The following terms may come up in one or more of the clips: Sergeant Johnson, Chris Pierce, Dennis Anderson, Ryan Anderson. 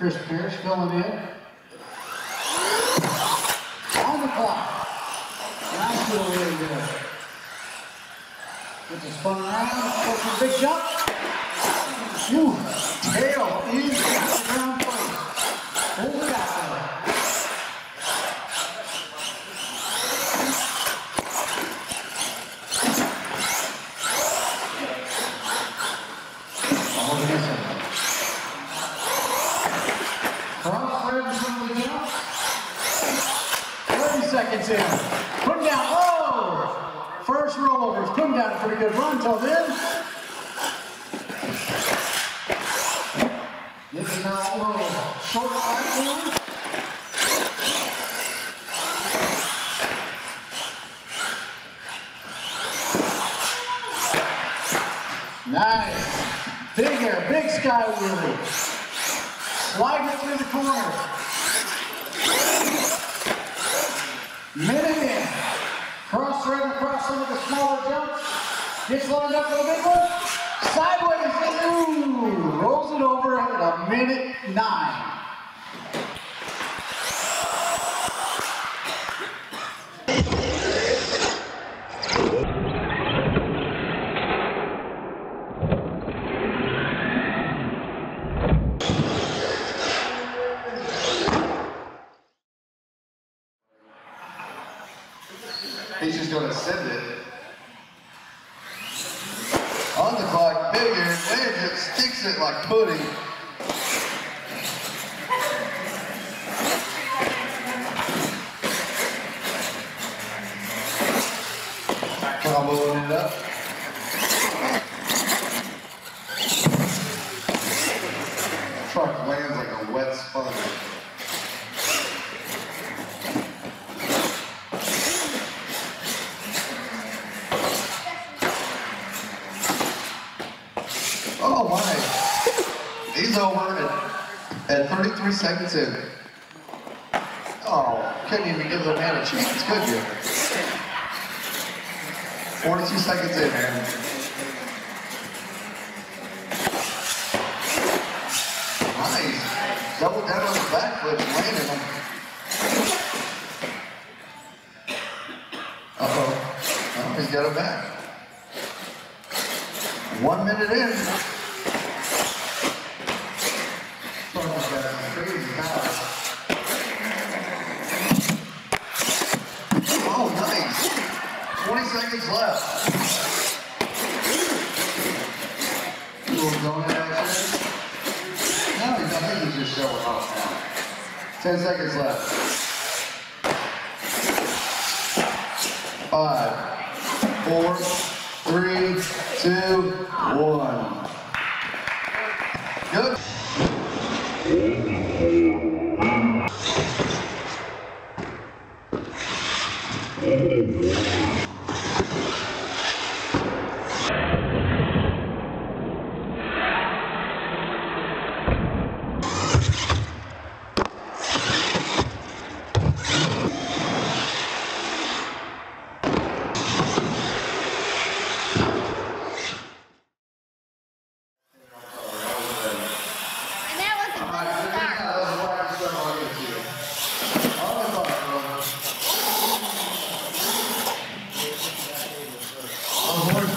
Chris Pierce filling in. On the clock. Nice little way to go. Gets it spun around. Puts a big shot. Whew. Tail is around place. Hold it out there. Oh, listen. Front ribs from the jump. 30 seconds in. Put him down. Oh! First rollovers. Put him down. A pretty good run until then. This is now low. Short right one. Nice. Big air. Big sky wheelie. Slide it through the corner. Minute in. Cross right across some of the smaller jumps. Gets lined up for the big one. Sideways. Ooh, rolls it over at a 1:09. He's just going to send it. On the clock, bigger, and just sticks it like pudding. Comboing it up. The truck lands like a wet sponge. Oh my, he's over at 33 seconds in. Oh, couldn't even give the man a chance, could you? 42 seconds in, man. Nice, double down on the backflip, landed him. Uh-oh, he's got it back. 1 minute in. Oh, nice. 20 seconds left. You were going out there? No, I think he's just showing off now. 10 seconds left. 5, 4, 3, 2, 1. Good.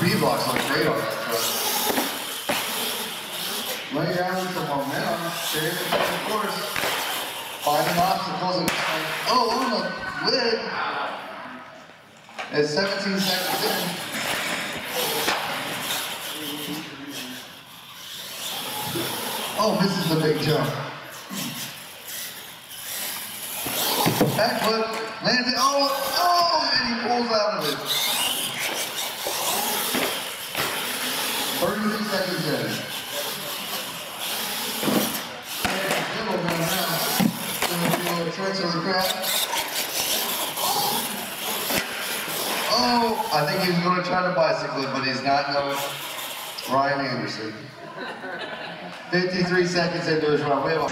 B-blocks like great on that truck. Lay down with the momentum, stay in the course. Finding obstacles and just like, oh, on the lid. It's 17 seconds in. Oh, this is the big jump. Backflip, lands it, oh, and he pulls out of it. 36 seconds in. Oh, I think he's going to try to bicycle it, but he's not going. Ryan Anderson. 53 seconds into his run. We have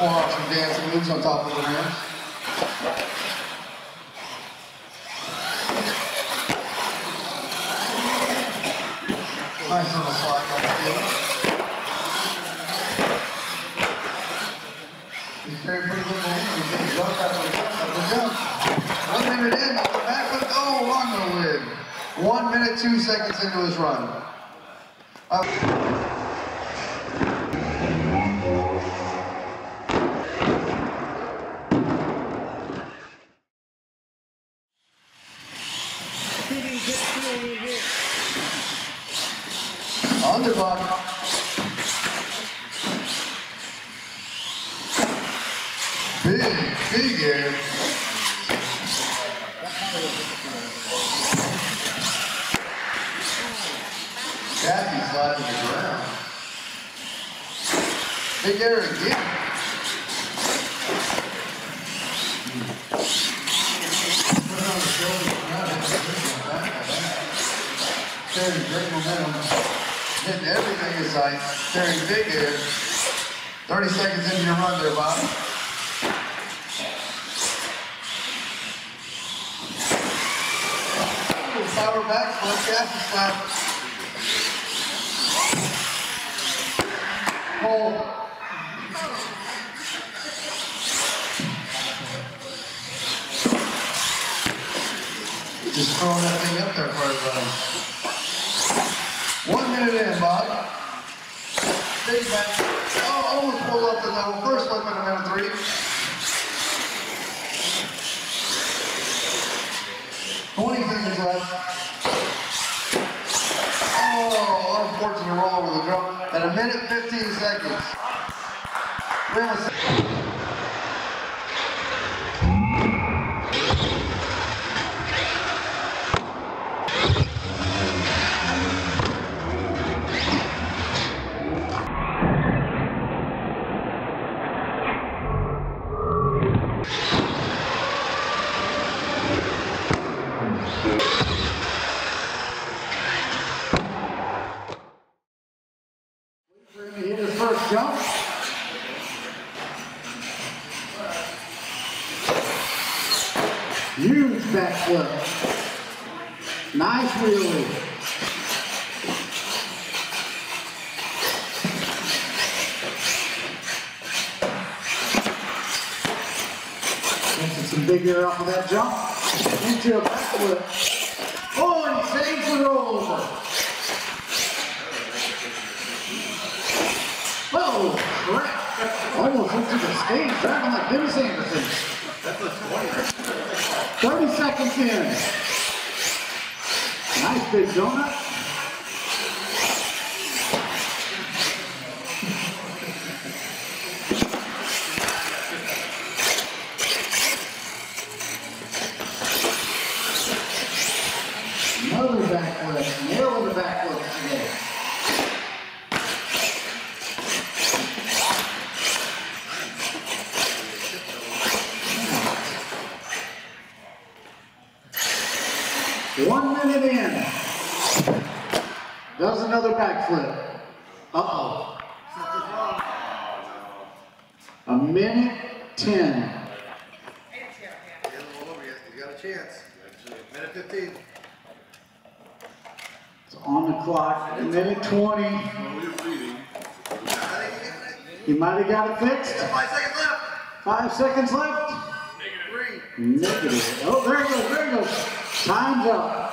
Pull out some dancing moves on top of the hands. Nice little slide on the field. He's carrying pretty good moves. He's getting jump after the jump after the jump. 1 minute in, on the back foot. Oh, I'm gonna win. 1 minute, 2 seconds into his run. Underbody. Big air. Kathy slides to the ground. Big air again. Put on the shoulders and not have to bring them back. Carrying great momentum. Hitting everything in sight. Carrying big air. 30 seconds into your run there, Bob. Power back, left Kathy slide. Pull. Just throwing that thing up there for everybody. 1 minute in, Bob. Big back. Oh, almost pulled up the level. First one minute, round three. And 1 minute, 15 seconds. First jump. Huge backflip. Nice wheelie. Missing some big air off of that jump. Into a backflip. Oh, and saves the rollover. Oh, crap. Almost went to the stage, driving like Dennis Anderson. That's a 20. 30 seconds in. Nice big donut. Another backflip. Nailed the backflip today. Does another backflip. Uh-oh. 1 minute 10. Get a little over yet. You got a chance. 1 minute 15. It's on the clock. 1 minute 20. You might have got it fixed. 5 seconds left. 5 seconds left. Negative. Oh, there it goes. There it goes. Time's up.